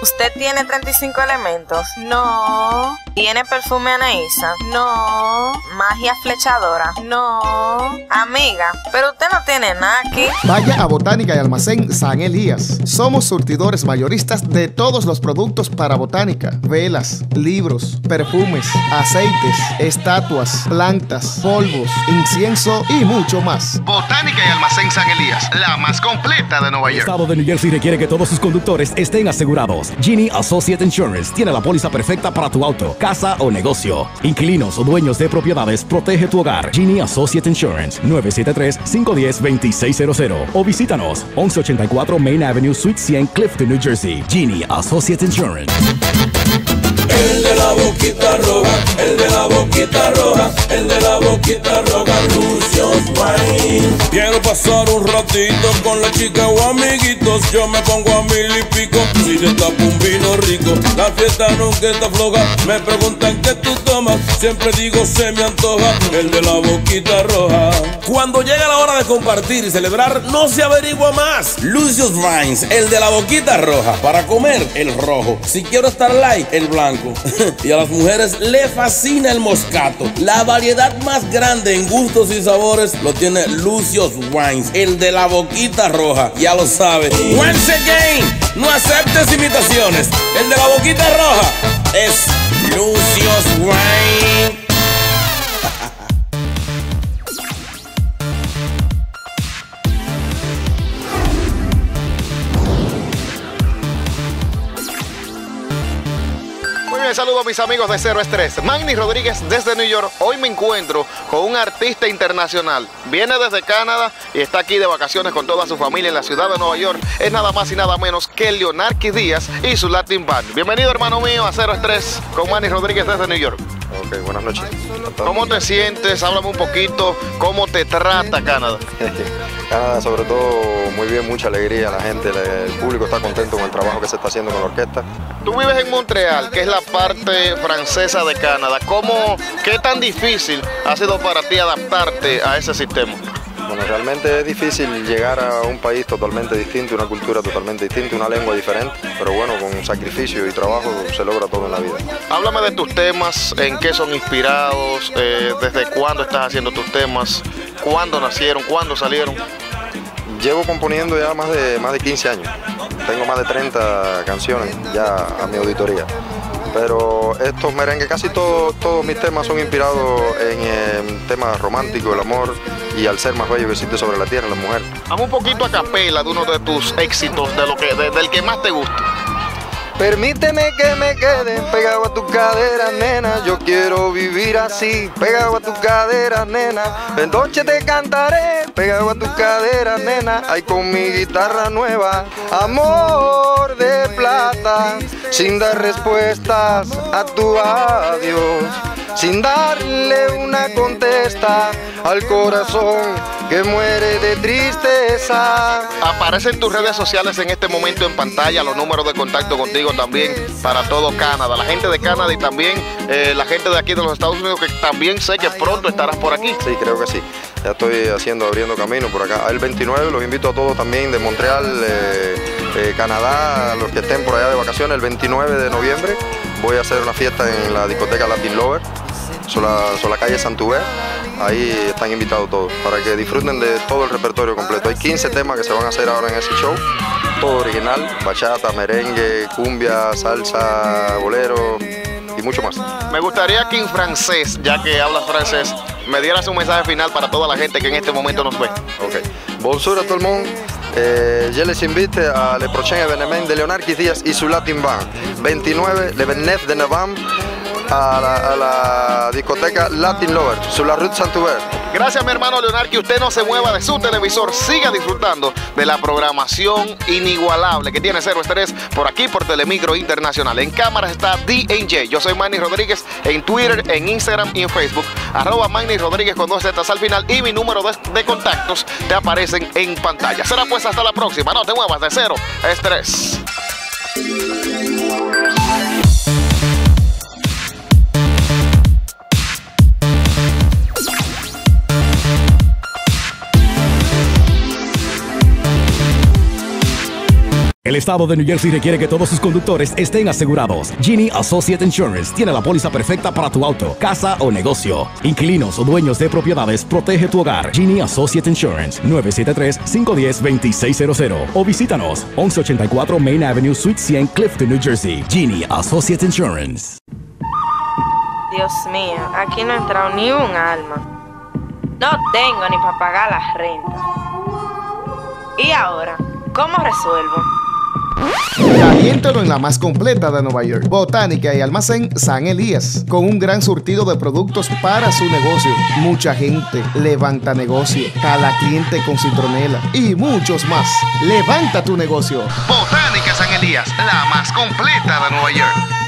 ¿Usted tiene 35 elementos? No. ¿Tiene perfume Anaísa? No. ¿Magia flechadora? No. Amiga, pero usted no tiene nada aquí. Vaya a Botánica y Almacén San Elías. Somos surtidores mayoristas de todos los productos para botánica. Velas, libros, perfumes, aceites, estatuas, plantas, polvos, incienso y mucho más. Botánica y Almacén San Elías, la más completa de Nueva York. El estado de New Jersey requiere que todos sus conductores estén asegurados. Genie Associate Insurance tiene la póliza perfecta para tu auto, casa o negocio. Inquilinos o dueños de propiedades, protege tu hogar. Genie Associate Insurance, 973-510-2600. O visítanos, 1184 Main Avenue, Suite 100, Clifton, New Jersey. Genie Associate Insurance. El de la boquita roja, el de la boquita roja, el de la boquita roja, Lucio's Wines. Quiero pasar un ratito con la chica o amiguitos, yo me pongo a 1000 y pico, si le tapo un vino rico. La fiesta nunca está floja, me preguntan qué tú tomas, siempre digo se me antoja, el de la boquita roja. Cuando llega la hora de compartir y celebrar, no se averigua más. Lucio's Wines, el de la boquita roja, para comer el rojo, si quiero estar light, el blanco. Y a las mujeres le fascina el moscato. La variedad más grande en gustos y sabores lo tiene Lucio's Wines, el de la boquita roja. Ya lo sabes. Once again, no aceptes imitaciones. El de la boquita roja es Lucio's Wines. Saludos mis amigos de Cero Estrés. Magni Rodríguez desde New York. Hoy me encuentro con un artista internacional. Viene desde Canadá y está aquí de vacaciones con toda su familia en la ciudad de Nueva York. Es nada más y nada menos que Leonarqui Díaz y su Latin Band. Bienvenido hermano mío a Cero Estrés con Magni Rodríguez desde New York. Ok, buenas noches. ¿Cómo te sientes? Háblame un poquito. ¿Cómo te trata Canadá? Canadá, sobre todo, muy bien, mucha alegría. La gente, el público está contento con el trabajo que se está haciendo con la orquesta. Tú vives en Montreal, que es la parte francesa de Canadá. ¿Qué tan difícil ha sido para ti adaptarte a ese sistema? Bueno, realmente es difícil llegar a un país totalmente distinto, una cultura totalmente distinta, una lengua diferente, pero bueno, con sacrificio y trabajo se logra todo en la vida. Háblame de tus temas, en qué son inspirados, desde cuándo estás haciendo tus temas, cuándo nacieron, cuándo salieron. Llevo componiendo ya más de 15 años, tengo más de 30 canciones ya a mi auditoría. Pero estos merengues, casi todos mis temas son inspirados en temas románticos, el amor y al ser más bello que existe sobre la tierra, la mujer. Haz un poquito a capela de uno de tus éxitos, del que más te gusta. Permíteme que me quede pegado a tu cadera, nena. Yo quiero vivir así, pegado a tu cadera, nena. Entonces te cantaré, pegado a tu cadera, nena. Ay, con mi guitarra nueva, amor de plata. Sin dar respuestas a tu adiós, sin darle una contesta al corazón que muere de tristeza. Aparecen tus redes sociales en este momento en pantalla, los números de contacto contigo también para todo Canadá, la gente de Canadá y también la gente de aquí de los Estados Unidos, que también sé que pronto estarás por aquí. Sí, creo que sí. Ya estoy abriendo camino por acá. El 29 los invito a todos también de Montreal, Canadá, los que estén por allá de vacaciones. El 29 de noviembre voy a hacer una fiesta en la discoteca Latin Lover, sobre la calle Santubé. Ahí están invitados todos, para que disfruten de todo el repertorio completo. Hay 15 temas que se van a hacer ahora en ese show, todo original, bachata, merengue, cumbia, salsa, bolero y mucho más. Me gustaría que en francés, ya que hablas francés, me dieras un mensaje final para toda la gente que en este momento nos ve. Ok. Bonjour a todo el mundo. Je les invite à le prochain événement de Leonarqui Díaz y su Latin Band. 29 de novembre. A la discoteca Latin Lover, sur la Rue Saint-Hubert. Gracias mi hermano Leonardo, que usted no se mueva de su televisor, siga disfrutando de la programación inigualable que tiene Cero Estrés por aquí por Telemicro Internacional. En cámaras está DJ, yo soy Manny Rodríguez, en Twitter, en Instagram y en Facebook, @MannyRodríguez con 2 zetas al final, y mi número de contactos te aparecen en pantalla. Será pues hasta la próxima, no te muevas de Cero Estrés. El estado de New Jersey requiere que todos sus conductores estén asegurados. Genie Associate Insurance tiene la póliza perfecta para tu auto, casa o negocio. Inquilinos o dueños de propiedades, protege tu hogar. Genie Associate Insurance, 973-510-2600. O visítanos, 1184 Main Avenue, Suite 100, Clifton, New Jersey. Genie Associate Insurance. Dios mío, aquí no ha entrado ni un alma. No tengo ni para pagar las rentas. Y ahora, ¿cómo resuelvo? Caliéntalo en la más completa de Nueva York, Botánica y Almacén San Elías, con un gran surtido de productos para su negocio. Mucha gente, levanta negocio, cala cliente con citronela y muchos más. Levanta tu negocio. Botánica San Elías, la más completa de Nueva York.